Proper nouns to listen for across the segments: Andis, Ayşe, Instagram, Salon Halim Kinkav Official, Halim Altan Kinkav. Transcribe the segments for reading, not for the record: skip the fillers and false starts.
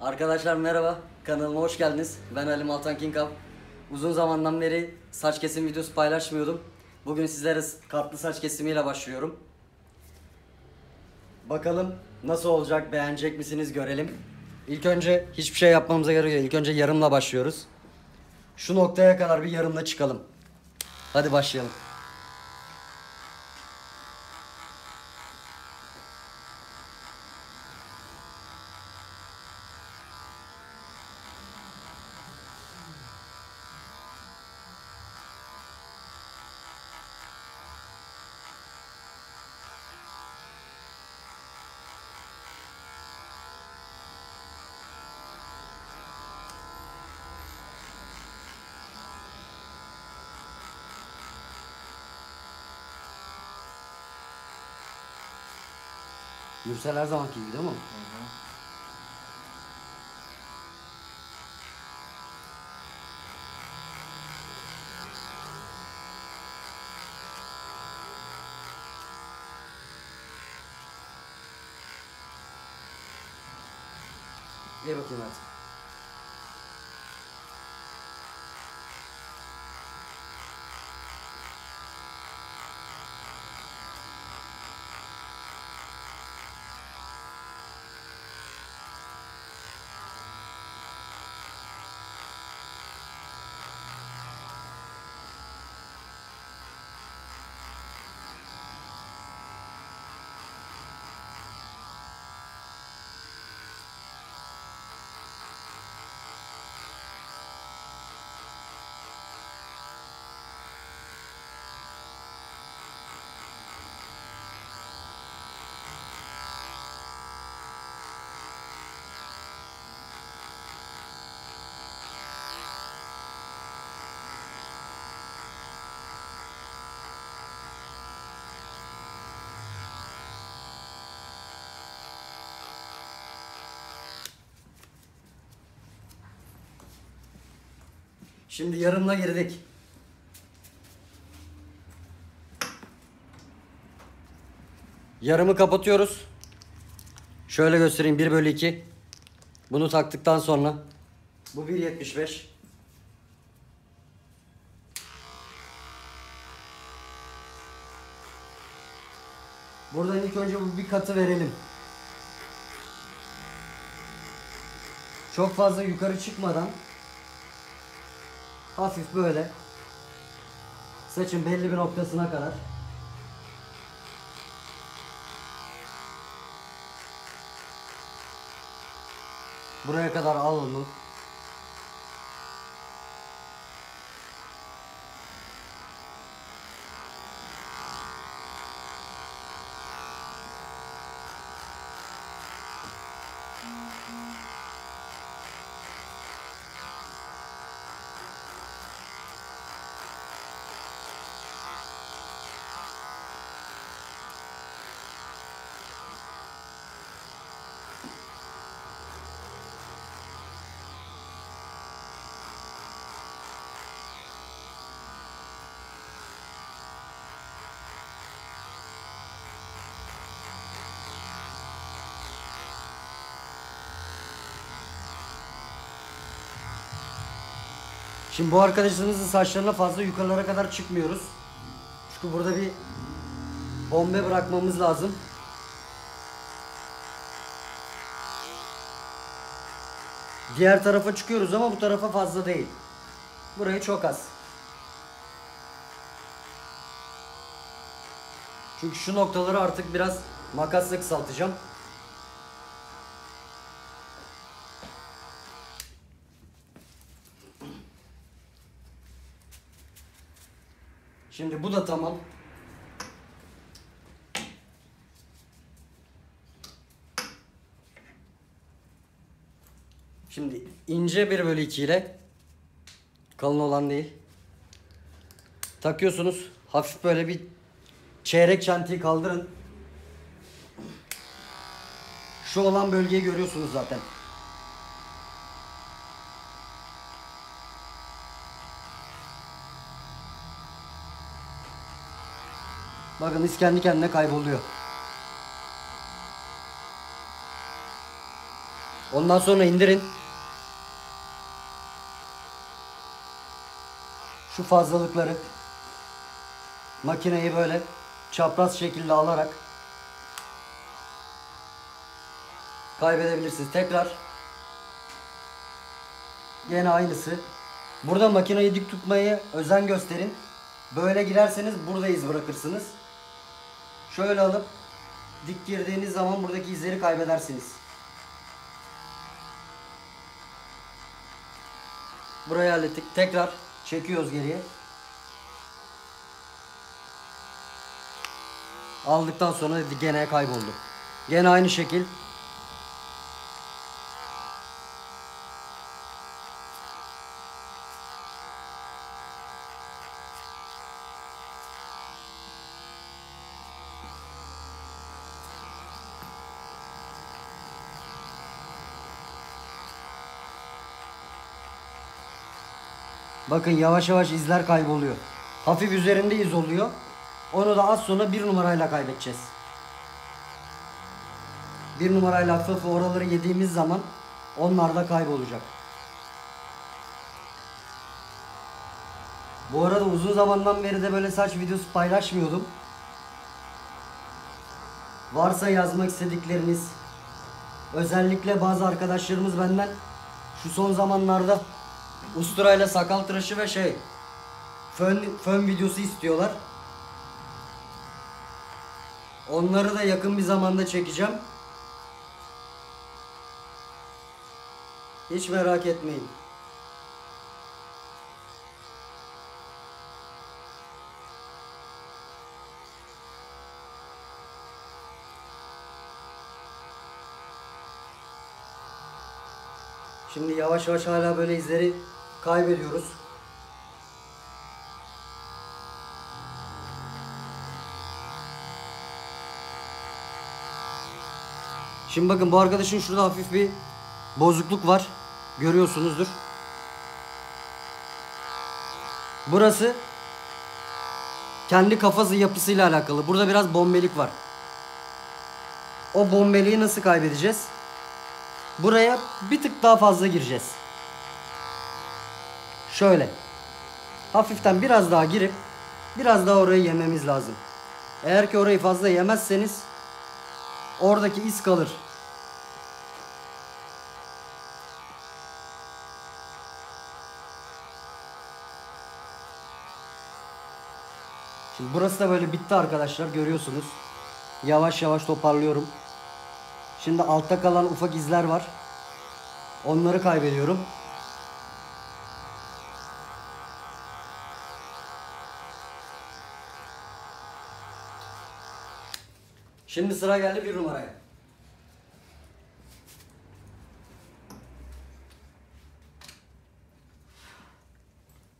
Arkadaşlar merhaba, kanalıma hoş geldiniz. Ben Halim Altan Kinkav. Uzun zamandan beri saç kesim videosu paylaşmıyordum. Bugün sizlere katlı saç kesimiyle başlıyorum. Bakalım nasıl olacak, beğenecek misiniz görelim. İlk önce hiçbir şey yapmamıza gerek yok. İlk önce yarımla başlıyoruz. Şu noktaya kadar bir yarımla çıkalım. Hadi başlayalım. Gürsel her zamanki gibi değil mi? Hı hı. Gel bakayım artık. Şimdi yarımla girdik. Yarımı kapatıyoruz. Şöyle göstereyim, 1/2. Bunu taktıktan sonra bu 1.75. Buradan ilk önce bu bir katı verelim. Çok fazla yukarı çıkmadan hafif böyle saçın belli bir noktasına kadar. Buraya kadar al onu. Şimdi bu arkadaşımızın saçlarına fazla yukarılara kadar çıkmıyoruz. Çünkü burada bir bombe bırakmamız lazım. Diğer tarafa çıkıyoruz ama bu tarafa fazla değil. Burayı çok az. Çünkü şu noktaları artık biraz makasla kısaltacağım. Şimdi bu da tamam. Şimdi ince 1/2 ile, kalın olan değil, takıyorsunuz. Hafif böyle bir çeyrek çentiyi kaldırın. Şu olan bölgeyi görüyorsunuz zaten. Bakın iz kendi kendine kayboluyor. Ondan sonra indirin. Şu fazlalıkları makineyi böyle çapraz şekilde alarak kaybedebilirsiniz. Tekrar gene aynısı. Burada makineyi dik tutmaya özen gösterin. Böyle girerseniz burada iz bırakırsınız. Şöyle alıp dik girdiğiniz zaman buradaki izleri kaybedersiniz. Burayı hallettik. Tekrar çekiyoruz geriye. Aldıktan sonra gene kayboldu. Gene aynı şekil. Bakın yavaş yavaş izler kayboluyor. Hafif üzerinde iz oluyor. Onu da az sonra 1 numarayla kaybedeceğiz. 1 numarayla hafif oraları yediğimiz zaman onlar da kaybolacak. Bu arada uzun zamandan beri de böyle saç videosu paylaşmıyordum. Varsa yazmak istedikleriniz, özellikle bazı arkadaşlarımız benden şu son zamanlarda usturayla sakal tıraşı ve fön videosu istiyorlar. Onları da yakın bir zamanda çekeceğim. Hiç merak etmeyin. Şimdi yavaş yavaş hala böyle izleri kaybediyoruz. Şimdi bakın bu arkadaşın şurada hafif bir bozukluk var. Görüyorsunuzdur. Burası kendi kafası yapısıyla alakalı. Burada biraz bombelik var. O bombeliği nasıl kaybedeceğiz? Buraya bir tık daha fazla gireceğiz. Şöyle. Hafiften biraz daha girip biraz daha orayı yememiz lazım. Eğer ki orayı fazla yemezseniz oradaki iz kalır. Şimdi burası da böyle bitti arkadaşlar. Görüyorsunuz. Yavaş yavaş toparlıyorum. Şimdi altta kalan ufak izler var. Onları kaybediyorum. Şimdi sıra geldi 1 numaraya.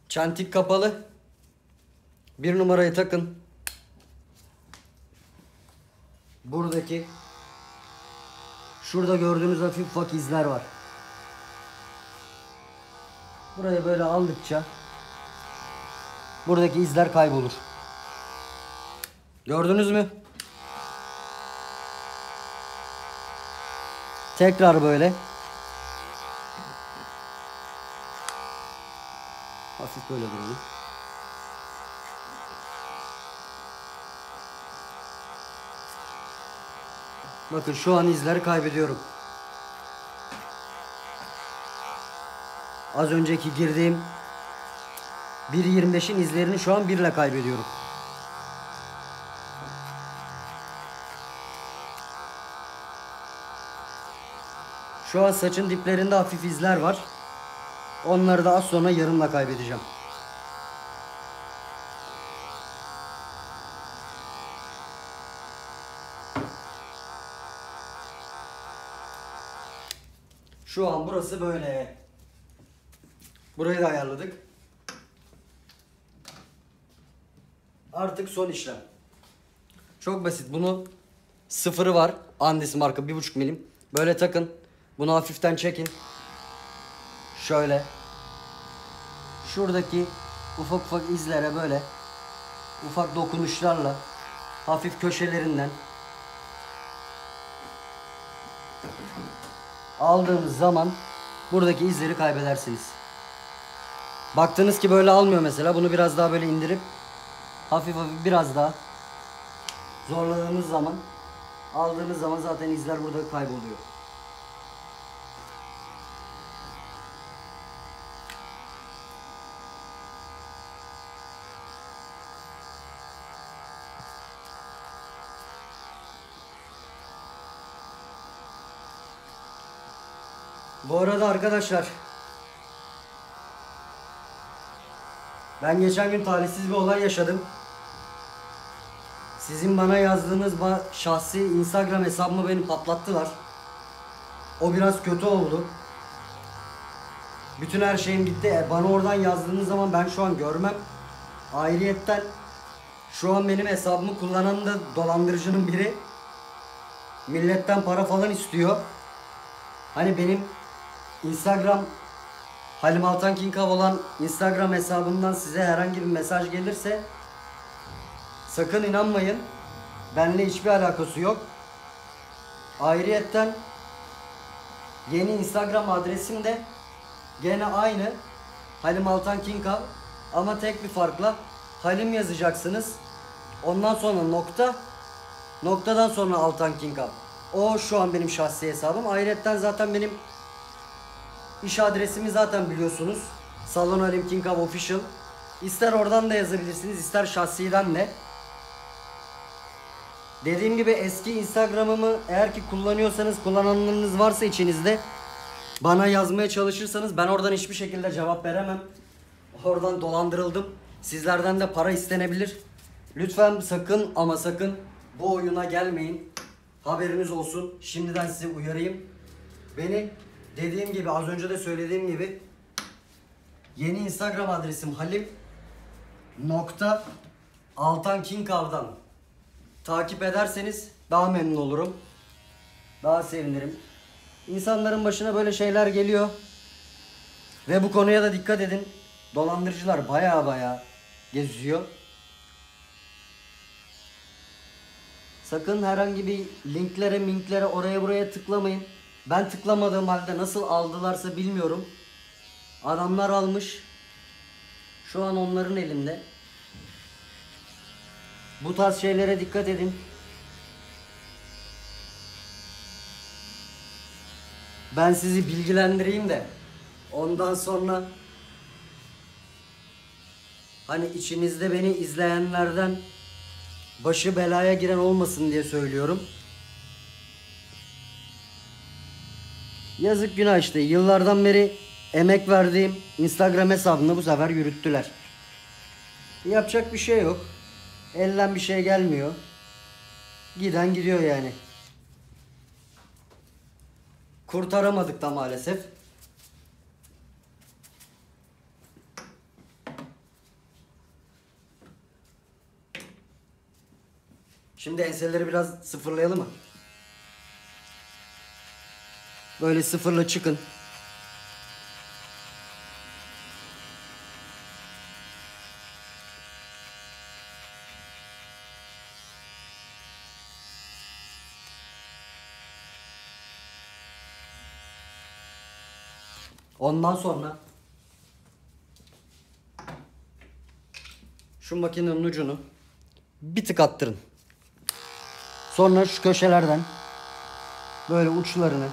Çentik kapalı. 1 numarayı takın. Buradaki şurada gördüğünüz hafif ufak izler var. Burayı böyle aldıkça buradaki izler kaybolur. Gördünüz mü? Tekrar böyle. Hafif böyle duralım. Bakın şu an izleri kaybediyorum. Az önceki girdiğim 1.25'in izlerini şu an 1'le kaybediyorum. Şu an saçın diplerinde hafif izler var. Onları da az sonra yarımla kaybedeceğim. Şu an burası böyle. Burayı da ayarladık. Artık son işlem. Çok basit. Bunu sıfırı var. Andis marka 1,5 milim. Böyle takın. Bunu hafiften çekin. Şöyle. Şuradaki ufak ufak izlere böyle ufak dokunuşlarla hafif köşelerinden aldığımız zaman buradaki izleri kaybedersiniz. Baktınız ki böyle almıyor mesela. Bunu biraz daha böyle indirip hafif hafif biraz daha zorladığınız zaman, aldığınız zaman zaten izler burada kayboluyor. Bu arada arkadaşlar, ben geçen gün talihsiz bir olay yaşadım. Sizin bana yazdığınız şahsi Instagram hesabımı beni patlattılar. O biraz kötü oldu. Bütün her şeyim gitti. Bana oradan yazdığınız zaman ben şu an görmem. Ayrıyetten şu an benim hesabımı kullanan da dolandırıcının biri. Milletten para falan istiyor. Hani benim Instagram Halim Altan Kinkav olan Instagram hesabımdan size herhangi bir mesaj gelirse sakın inanmayın. Benimle hiçbir alakası yok. Ayrıyetten yeni Instagram adresim de gene aynı. Halim Altan Kinkav ama tek bir farkla Halim yazacaksınız. Ondan sonra nokta, noktadan sonra Altan Kinkav. O şu an benim şahsi hesabım. Ayrıyetten zaten benim İş adresimi zaten biliyorsunuz. Salon Halim Kinkav Official. İster oradan da yazabilirsiniz, ister şahsiden de. Dediğim gibi eski Instagram'ımı eğer ki kullanıyorsanız, kullananlarınız varsa içinizde, bana yazmaya çalışırsanız ben oradan hiçbir şekilde cevap veremem. Oradan dolandırıldım. Sizlerden de para istenebilir. Lütfen sakın ama sakın bu oyuna gelmeyin. Haberiniz olsun. Şimdiden sizi uyarayım. Beni, dediğim gibi, az önce de söylediğim gibi, yeni Instagram adresim halim.altankinkav'dan takip ederseniz daha memnun olurum. Daha sevinirim. İnsanların başına böyle şeyler geliyor. Ve bu konuya da dikkat edin. Dolandırıcılar baya geziyor. Sakın herhangi bir linklere, minklere, oraya buraya tıklamayın. Ben tıklamadığım halde nasıl aldılarsa bilmiyorum. Adamlar almış. Şu an onların elinde. Bu tarz şeylere dikkat edin. Ben sizi bilgilendireyim de ondan sonra hani içinizde beni izleyenlerden başı belaya giren olmasın diye söylüyorum. Yazık günah işte. Yıllardan beri emek verdiğim Instagram hesabını bu sefer yürüttüler. Yapacak bir şey yok. Elden bir şey gelmiyor. Giden gidiyor yani. Kurtaramadık da maalesef. Şimdi enseleri biraz sıfırlayalım mı? Böyle sıfırla çıkın. Ondan sonra şu makinenin ucunu bir tık attırın. Sonra şu köşelerden böyle uçlarını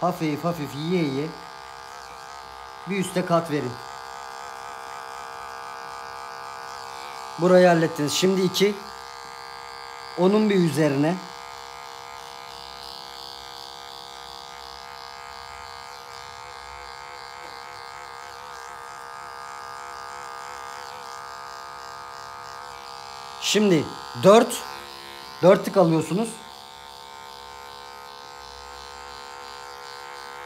hafif hafif yiye yiye bir üste kat verin. Burayı hallettiniz. Şimdi iki, onun bir üzerine şimdi dört tık alıyorsunuz.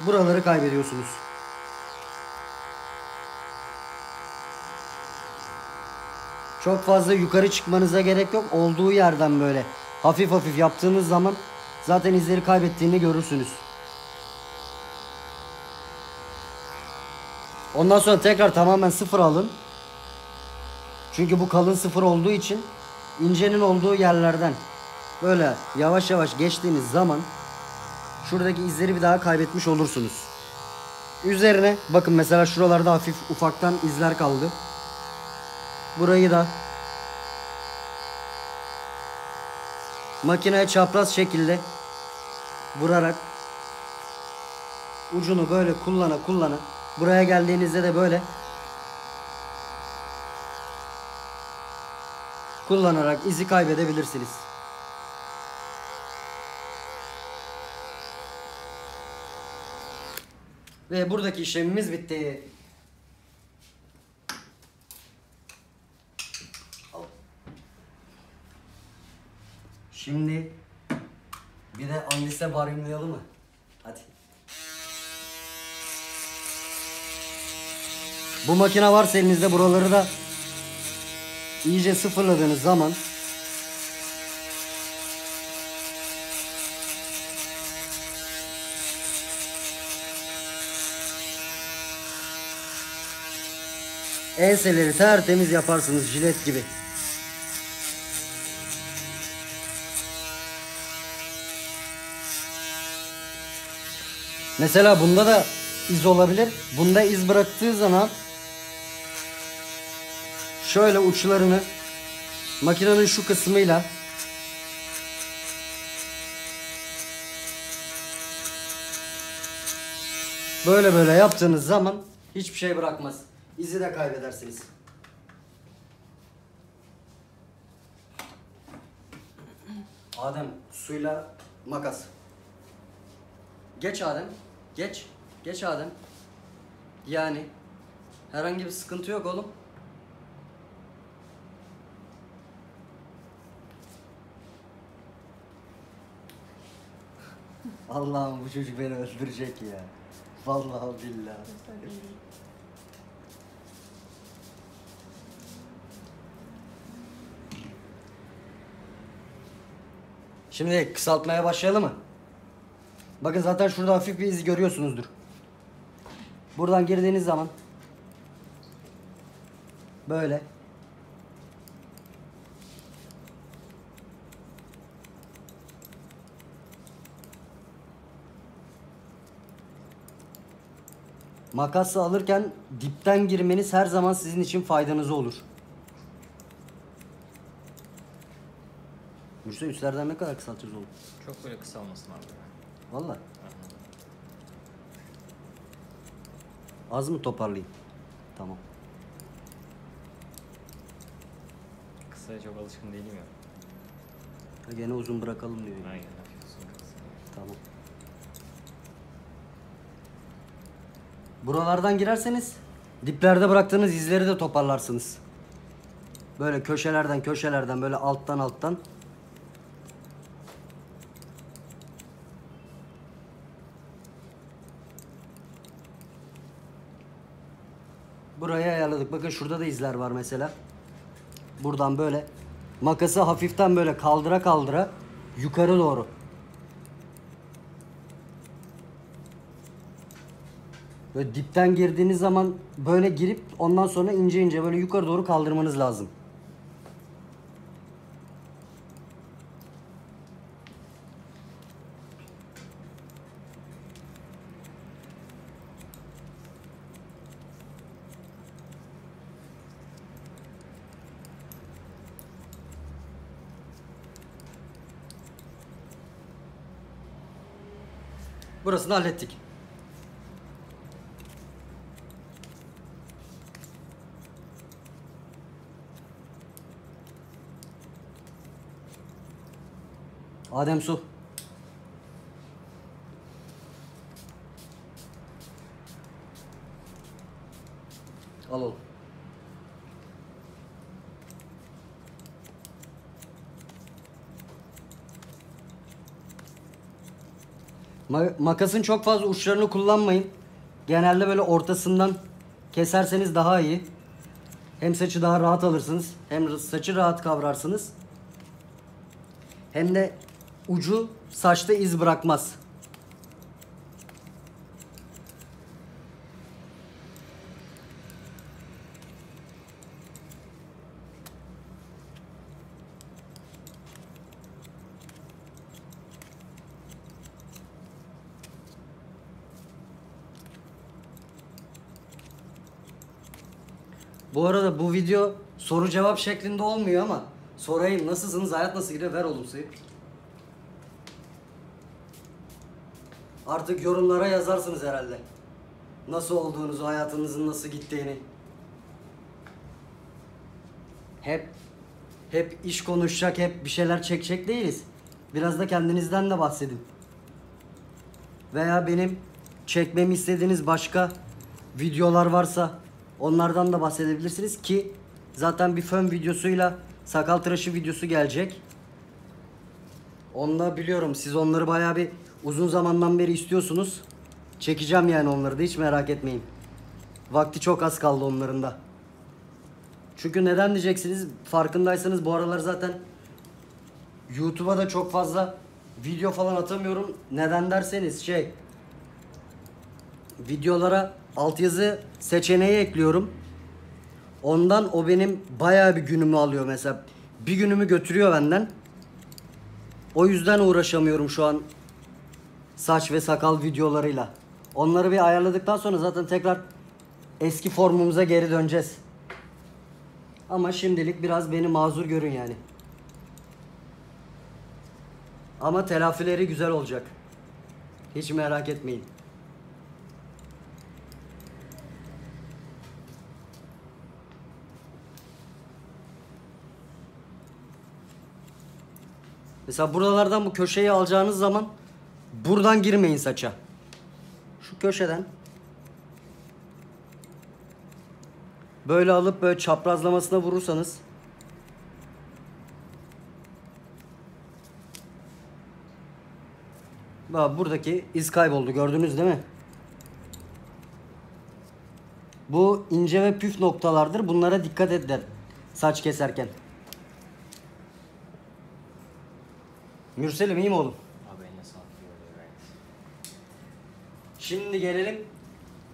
Buraları kaybediyorsunuz. Çok fazla yukarı çıkmanıza gerek yok. Olduğu yerden böyle hafif hafif yaptığınız zaman zaten izleri kaybettiğini görürsünüz. Ondan sonra tekrar tamamen sıfır alın. Çünkü bu kalın sıfır olduğu için incenin olduğu yerlerden böyle yavaş yavaş geçtiğiniz zaman şuradaki izleri bir daha kaybetmiş olursunuz. Üzerine bakın mesela şuralarda hafif ufaktan izler kaldı. Burayı da makineye çapraz şekilde vurarak ucunu böyle kullana kullana buraya geldiğinizde de böyle kullanarak izi kaybedebilirsiniz. Ve buradaki işlemimiz bitti. Şimdi bir de Andis'e bariyumlayalım mı? Hadi. Bu makine varsa elinizde buraları da iyice sıfırladığınız zaman enseleri tertemiz yaparsınız, jilet gibi. Mesela bunda da iz olabilir. Bunda iz bıraktığı zaman şöyle uçlarını makinenin şu kısmıyla böyle böyle yaptığınız zaman hiçbir şey bırakmaz. İzi de kaybedersiniz. Adem, suyla makas. Geç Adem. Geç. Geç Adem. Yani herhangi bir sıkıntı yok oğlum. Allah'ım bu çocuk beni öldürecek ya. Vallahi billahi. Şimdi kısaltmaya başlayalım mı? Bakın zaten şurada hafif bir iz görüyorsunuzdur. Buradan girdiğiniz zaman böyle makasla alırken dipten girmeniz her zaman sizin için faydanıza olur. Müşteri üstlerden ne kadar kısaltacağız oğlum? Çok böyle kısalmasın abi. Vallahi. Az mı toparlayayım? Tamam. Kısaya çok alışkın değilim ya. Ha, gene uzun bırakalım diyor. Aynen. Tamam. Buralardan girerseniz diplerde bıraktığınız izleri de toparlarsınız. Böyle köşelerden köşelerden böyle alttan alttan. Burayı ayarladık. Bakın şurada da izler var mesela. Buradan böyle makası hafiften böyle kaldıra kaldıra yukarı doğru. Böyle dipten girdiğiniz zaman böyle girip ondan sonra ince ince böyle yukarı doğru kaldırmanız lazım. Burasını hallettik. Adem su. Al oğlum. Makasın çok fazla uçlarını kullanmayın. Genelde böyle ortasından keserseniz daha iyi. Hem saçı daha rahat alırsınız, hem saçı rahat kavrarsınız. Hem de ucu saçta iz bırakmaz. Bu arada bu video soru cevap şeklinde olmuyor ama sorayım, nasılsınız, hayat nasıl gidiyor, ver oğlum sayı. Artık yorumlara yazarsınız herhalde. Nasıl olduğunuzu, hayatınızın nasıl gittiğini. Hep iş konuşacak, hep bir şeyler çekecek değiliz. Biraz da kendinizden de bahsedin. Veya benim çekmemi istediğiniz başka videolar varsa onlardan da bahsedebilirsiniz ki zaten bir fön videosuyla sakal tıraşı videosu gelecek. Onunla biliyorum siz onları bayağı bir uzun zamandan beri istiyorsunuz. Çekeceğim yani onları da, hiç merak etmeyin. Vakti çok az kaldı onların da. Çünkü neden diyeceksiniz, farkındaysanız bu aralar zaten YouTube'a da çok fazla video falan atamıyorum. Neden derseniz videolara altyazı seçeneği ekliyorum. Ondan o benim bayağı bir günümü alıyor mesela. Bir günümü götürüyor benden. O yüzden uğraşamıyorum şu an saç ve sakal videolarıyla. Onları bir ayarladıktan sonra zaten tekrar eski formumuza geri döneceğiz. Ama şimdilik biraz beni mazur görün yani. Ama telafileri güzel olacak. Hiç merak etmeyin. Mesela buralardan bu köşeyi alacağınız zaman buradan girmeyin saça. Şu köşeden böyle alıp böyle çaprazlamasına vurursanız bak, buradaki iz kayboldu, gördünüz değil mi? Bu ince ve püf noktalardır. Bunlara dikkat edin saç keserken. Mürsel'im iyi mi oğlum? Şimdi gelelim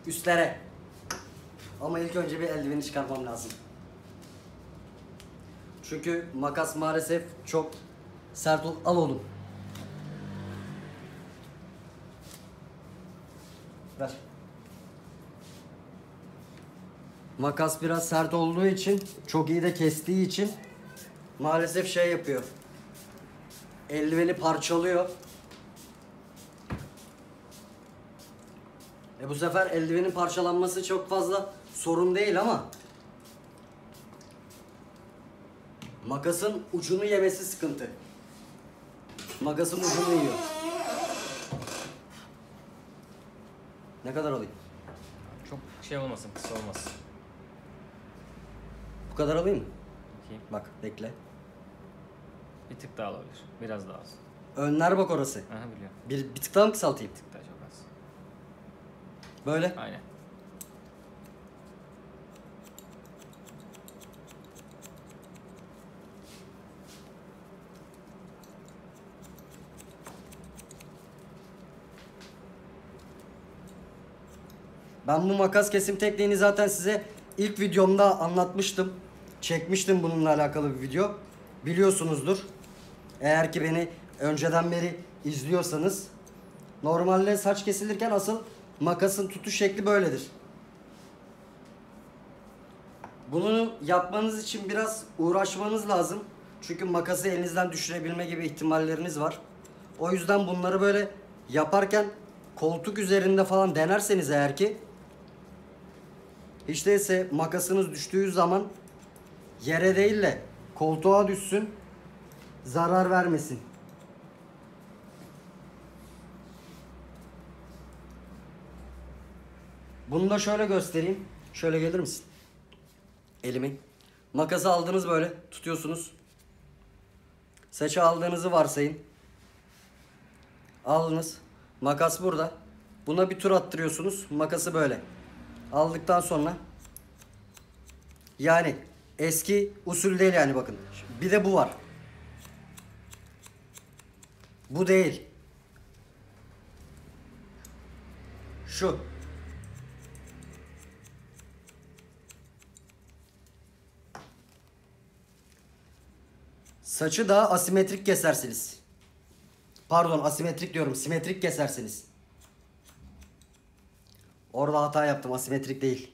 üstlere. Ama ilk önce bir eldiveni çıkarmam lazım. Çünkü makas maalesef çok sert oldu. Al oğlum. Ver. Makas biraz sert olduğu için, çok iyi de kestiği için maalesef şey yapıyor. Eldiveni parçalıyor. Bu sefer eldivenin parçalanması çok fazla sorun değil ama makasın ucunu yemesi sıkıntı. Makasın ucunu yiyor. Ne kadar alayım? Çok şey olmasın, kısa olmasın. Bu kadar alayım mı? Bakayım. Bak, bekle. Bir tık daha olabilir, biraz daha az. Önler bak orası. Aha, biliyorum. Bir tık daha mı kısaltayım? Bir tık daha çok az. Böyle? Aynen. Ben bu makas kesim tekniğini zaten size ilk videomda anlatmıştım. Çekmiştim bununla alakalı bir video. Biliyorsunuzdur. Eğer ki beni önceden beri izliyorsanız. Normalde saç kesilirken asıl makasın tutuş şekli böyledir. Bunu yapmanız için biraz uğraşmanız lazım. Çünkü makası elinizden düşürebilme gibi ihtimalleriniz var. O yüzden bunları böyle yaparken koltuk üzerinde falan denerseniz eğer ki hiç değilse makasınız düştüğü zaman yere değil de koltuğa düşsün, zarar vermesin. Bunu da şöyle göstereyim. Şöyle gelir misin? Elimi. Makası aldınız, böyle tutuyorsunuz. Saça aldığınızı varsayın. Aldınız. Makas burada. Buna bir tur attırıyorsunuz. Makası böyle. Aldıktan sonra yani eski usul değil yani, bakın. Bir de bu var. Bu değil. Şu. Saçı daha asimetrik kesersiniz. Pardon, asimetrik diyorum. Simetrik kesersiniz. Orada hata yaptım. Asimetrik değil.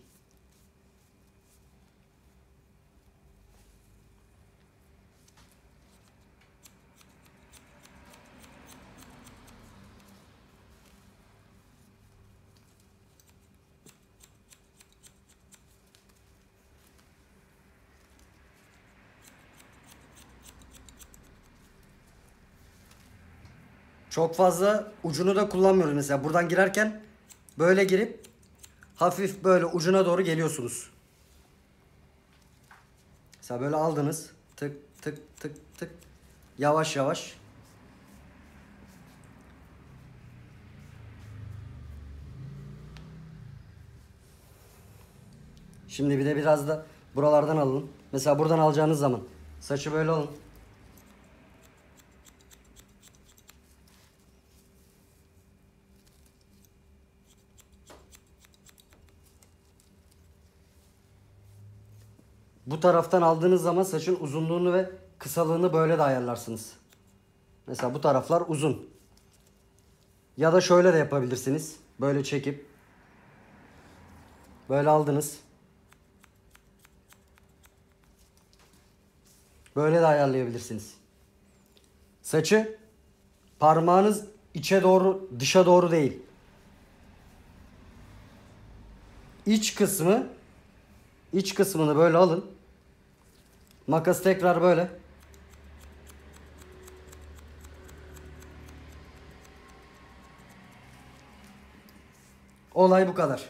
Çok fazla ucunu da kullanmıyoruz. Mesela buradan girerken böyle girip hafif böyle ucuna doğru geliyorsunuz. Mesela böyle aldınız. Tık tık tık tık. Yavaş yavaş. Şimdi bir de biraz da buralardan alın. Mesela buradan alacağınız zaman saçı böyle alın. Bu taraftan aldığınız zaman saçın uzunluğunu ve kısalığını böyle de ayarlarsınız. Mesela bu taraflar uzun. Ya da şöyle de yapabilirsiniz. Böyle çekip böyle aldınız. Böyle de ayarlayabilirsiniz. Saçı parmağınız içe doğru, dışa doğru değil. İç kısmını böyle alın. Makas tekrar böyle. Olay bu kadar.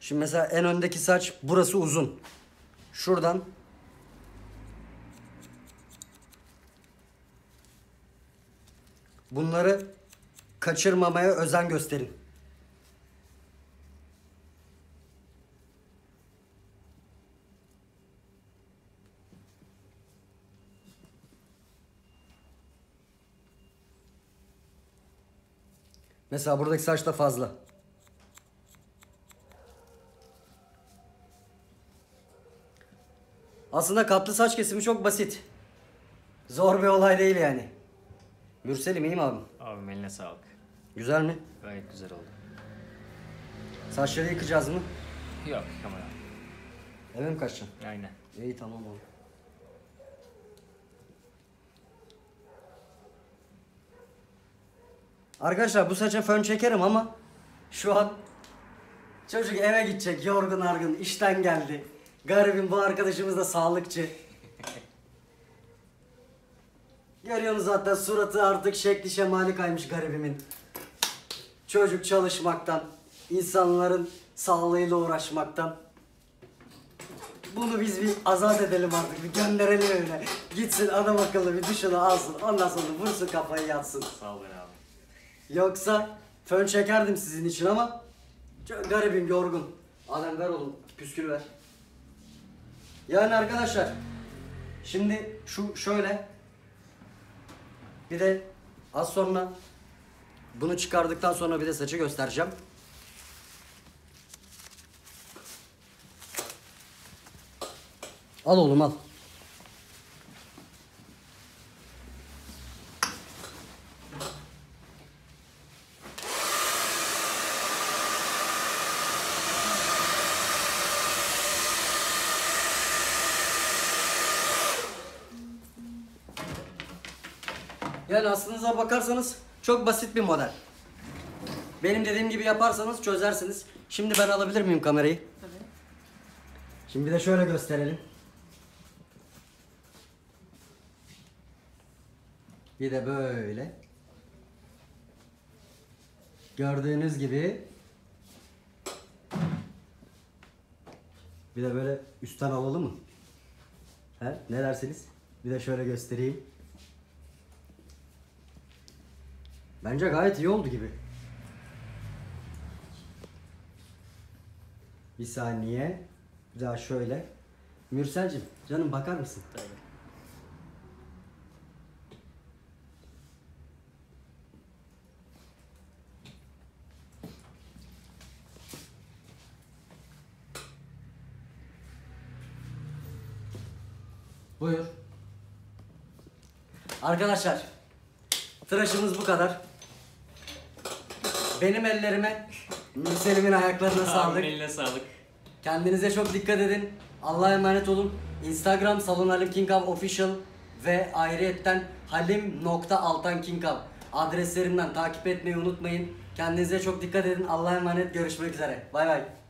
Şimdi mesela en öndeki saç, burası uzun. Şuradan bunları kaçırmamaya özen gösterin. Mesela buradaki saç da fazla. Aslında katlı saç kesimi çok basit. Zor bir olay değil yani. Mürsel'im, iyi mi abim? Abim eline sağlık. Güzel mi? Gayet güzel oldu. Saçları yıkayacağız mı? Yok, kamera. Eve mi kaçacaksın? Aynen. İyi, tamam oğlum. Arkadaşlar bu saça fön çekerim ama şu an çocuk eve gidecek, yorgun argın, işten geldi. Garibim, bu arkadaşımız da sağlıkçı. Görüyorsunuz zaten suratı artık şekli şemali kaymış garibimin. Çocuk çalışmaktan, insanların sağlığıyla uğraşmaktan. Bunu biz bir azat edelim artık, bir gönderelim evine. Gitsin adam akıllı bir duşunu alsın, ondan sonra vursun kafayı, yatsın. Sağ olun abi. Yoksa fön çekerdim sizin için ama garibim yorgun. Adem ver oğlum, püskül ver. Yani arkadaşlar, şimdi şu şöyle, bir de az sonra bunu çıkardıktan sonra bir de saçı göstereceğim. Al oğlum al. Yani aslınıza bakarsanız çok basit bir model. Benim dediğim gibi yaparsanız çözersiniz. Şimdi ben alabilir miyim kamerayı? Tabii. Şimdi bir de şöyle gösterelim. Bir de böyle. Gördüğünüz gibi. Bir de böyle üstten havalı mı? He? Ne dersiniz? Bir de şöyle göstereyim. Bence gayet iyi oldu gibi. Bir saniye. Bir daha şöyle. Mürsel'cim canım, bakar mısın? Tabii. Buyur. Arkadaşlar, tıraşımız bu kadar. Benim ellerime, Mürsel'imin ayaklarına sağlık. Abimin eline sağlık. Kendinize çok dikkat edin. Allah'a emanet olun. Instagram Salon Halim Kinkav Official ve ayrıyetten halim.altankinkav adreslerinden takip etmeyi unutmayın. Kendinize çok dikkat edin. Allah'a emanet. Görüşmek üzere. Bay bay.